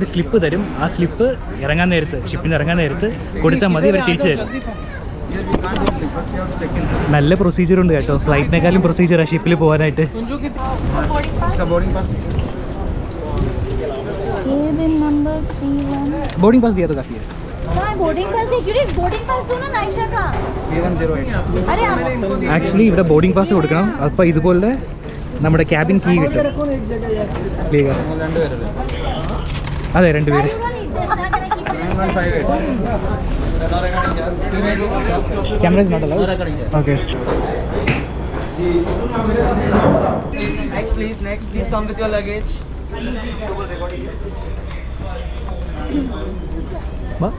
slip. That slip is a ship. It's a procedure. It's a flight procedure. It's a boarding pass. Boarding pass. boarding pass boarding pass Aisha ka. 1108. Actually, if boarding pass we cabin key. Camera is not allowed. Okay. Next, please. Next, please come with your luggage.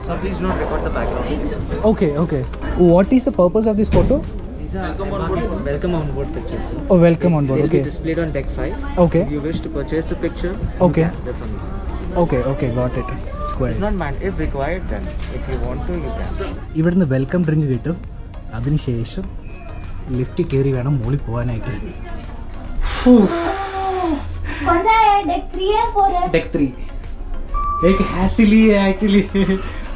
Sir, please don't record the background. Okay, okay. What is the purpose of this photo? These are welcome on board pictures. Oh, welcome on board. Okay. It will be displayed on deck 5. Okay. If you wish to purchase a picture. Okay. That's on this. Okay, okay, got it. Quite. It's not meant. If required, then if you want to, you can. Even the welcome drink later. Adinishesha. Lifty carry venom moli povanaiku. Konsa hai deck 3 hai 4 hai? Deck 3. Ek hassle hai actually.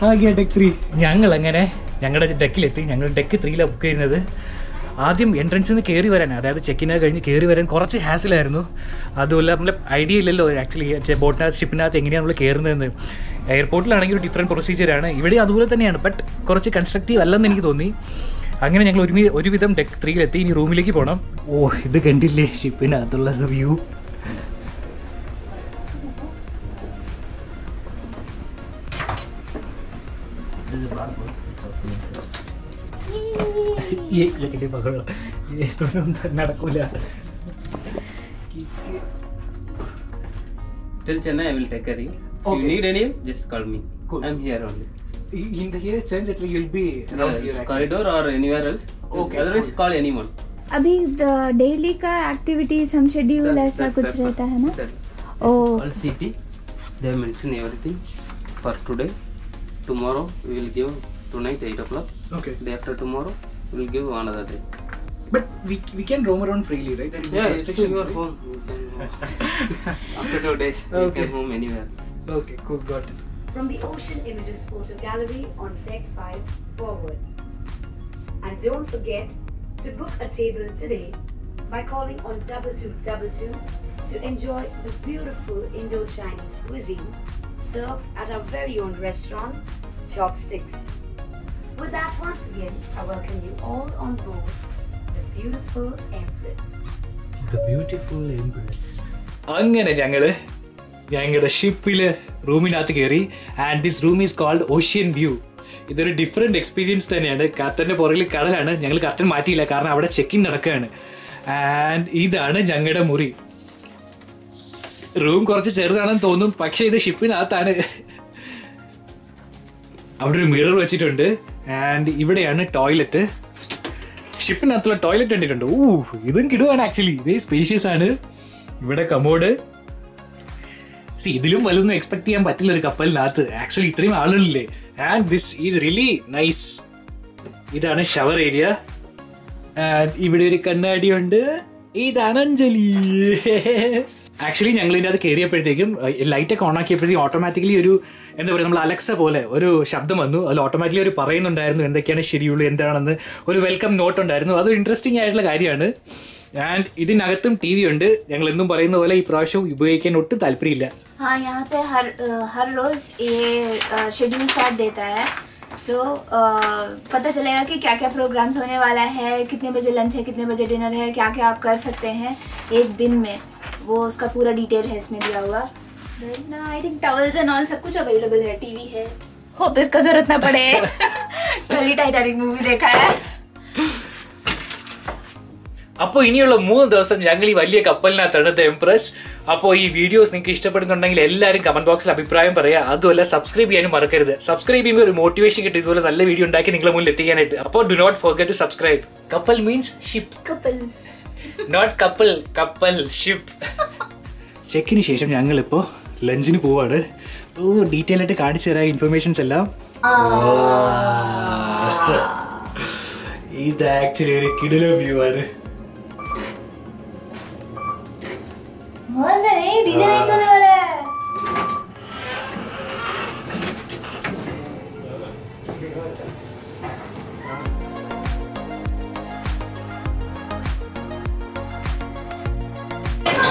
Aa gaya deck 3. Njangal angane njangala deck il etti njangal deck 3 la book cheyirunnathu. Aadyam entrance nu carry varan adayathu check in kazhinju carry varan korchu hassle aayirunnu. Adulla nammle idea illallo actually boat na ship na engana nammle kerunnathu. Airport la anengil different procedure aanu. Ivide adula thaneyanu but korchu constructive allennu enikku thonni. I'm going to go to deck 3 in the room. Oh, this is the view. This is a black book. This is a black book. This is a black book. Till Chennai, I will take care of you. If you need any, just call me. Cool. I'm here only. In the here sense, it's like you'll be around here actually. Corridor or anywhere else. Okay. Otherwise, cool. Call anyone. Abhi the daily ka activities, hum schedule aisa kuch rehta hai na? Oh. All city. They mention everything for today. Tomorrow we will give tonight 8 o'clock. Okay. Day after tomorrow we will give another day. But we can roam around freely, right? There is no restriction. Yeah, it's your home. After 2 days, okay. You can roam anywhere else. Okay. Cool. Got it. From the Ocean Images Photo Gallery on Deck 5 forward. And don't forget to book a table today by calling on 2222 to enjoy the beautiful Indo-Chinese cuisine served at our very own restaurant, Chopsticks. With that, once again, I welcome you all on board the beautiful Empress. The beautiful Empress. Angane jangale. The ship room and this room is called Ocean View. This is a different experience than the captain. We check in and this is the Muri. Room is a ship mirror and here is a toilet. Ship is a toilet. Ooh, this is actually this spacious. This is a commode. See, I expect a couple. Actually, three are. And this is really nice. This is a shower area. And here is a this is Ananjali. Actually, we have a light on automatically. Alexa automatically a welcome note. That's interesting. And this is TV. So, पता चलेगा कि क्या-क्या programs होने वाला है, कितने बजे lunch है, कितने बजे dinner है, क्या-क्या आप कर सकते हैं एक दिन में. वो उसका पूरा detail है इसमें दिया हुआ. Right now, I think towels and all सब कुछ available है. TV है. Hope इसका जरूरत ना पड़े. कल ही Titanic movie देखा है. Appo iniyulla 3 divasam jangali valiya kappalna thana The Empress. Appo ee videos ninge ishtappettundengil ellarum comment box il abhiprayam paraya. Adulla subscribe cheyanum marakkarudhu. Subscribe cheyumbo oru motivation kittu idhula nalla video undaki ningale munnil ettikanayittu. Appo do not forget to subscribe. Couple means ship. Couple. Not couple, couple ship. Check in shesham jangal ippo lunch nu povanu. Oh, detail aayittu kaanichera informations ellam. This actually oru kidula view aanu. DJ नहीं चलने वाला है।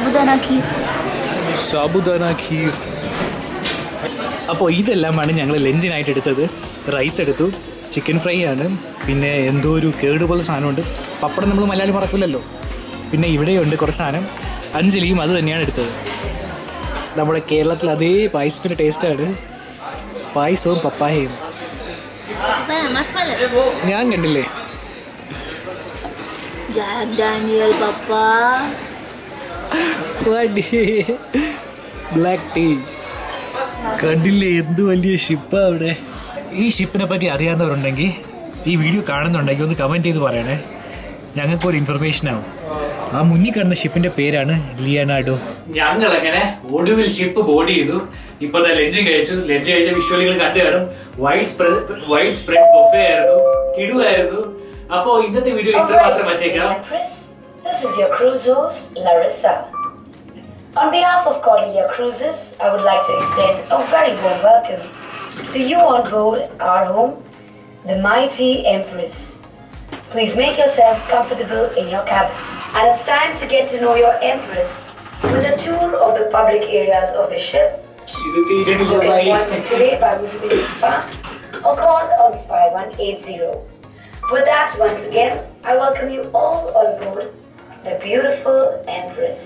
Sabudana kheer. Sabudana kheer. Appo idellamana njangal lunch night eduthathu. Rice eduthu, chicken fry aanu, pinne endho oru curd pole saanam undu. Pappadam nammal malayali marakkillallo. Pinne ivide undu korchu saanam. Anjaliyum adu thanniyana eduthathu. Nammade Keralathil adhe payasthinte taste aanu. Payasam pappayum. ഞാൻ കണ്ടില്ലേ Jack Daniel പപ്പ black tea കണ്ടില്ലേ എന്ത് വലിയ ഷിപ്പാണ് അവിടെ ഈ ഷിപ്പിനെ പറ്റി അറിയാവുന്നവരുണ്ടെങ്കിൽ ഈ വീഡിയോ കാണുന്നുണ്ടെങ്കിൽ ഒന്ന് കമൻറ്റ് ചെയ്ത് പറയണേ ഞങ്ങൾക്കൊരു ഇൻഫർമേഷൻ ആവും ആ മുന്നിൽ കാണുന്ന ഷിപ്പിൻ്റെ പേരാണ് ലിയനാഡോ ഞങ്ങളങ്ങനെ ഒടുവിൽ ഷിപ്പ് ബോർഡ് ചെയ്തു ഇപ്പോൾ ലഞ്ച് കഴിച്ചു ലഞ്ച് കഴിച്ച വിഷ്വലുകൾ കണ്ടു കാണും വൈഡ് സ്പ്രെഡ് ബൊഫേ ആയിരുന്നു കിടുവായിരുന്നു അപ്പോൾ ഇന്നത്തെ വീഡിയോ ഇത്ര മാത്രം വെച്ചേക്കാം This is your cruise host Larissa. On behalf of Cordelia Cruises, I would like to extend a very warm welcome to you on board our home, the mighty Empress. Please make yourself comfortable in your cabin. And it's time to get to know your Empress with a tour of the public areas of the ship. Today by visiting the spa or call on 5180. With that, once again, I welcome you all on board the beautiful Empress.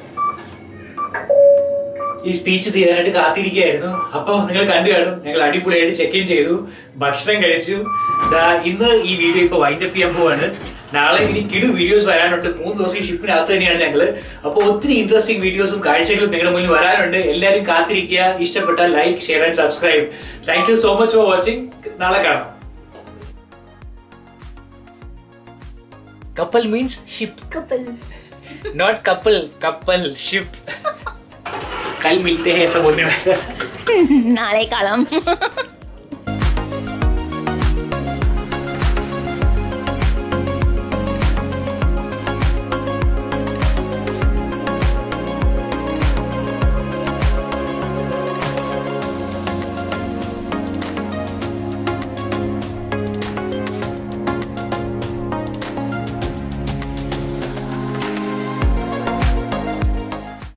This speech is here to Kathirikayirunnu. Appo ningal kandu kanum. Ningal adipulayitte check in chedu, bhakshanam kalichu. Da innu ee video ipo wind up cheyan povanu. നാളെ ഇനി കിടു videos വരാനുണ്ട് 3 ദിവസം ഷിപ്പിനകത്ത് തന്നെയാണ് ഞങ്ങൾ അപ്പോൾ ഒത്തിരി interesting വീഡിയോസും കാഴ്ചകളും നിങ്ങളുടെ മുന്നിൽ വരാനുണ്ട് എല്ലാവരും കാത്തിരിക്കുക ഇഷ്ടപ്പെട്ടാൽ like share and subscribe thank you so much for watching നാളെ കാണാം couple means ship couple not couple couple ship കൽ മിൽത്തെ ഹേ സബ് ബോൾനെ നാളെ കാണാം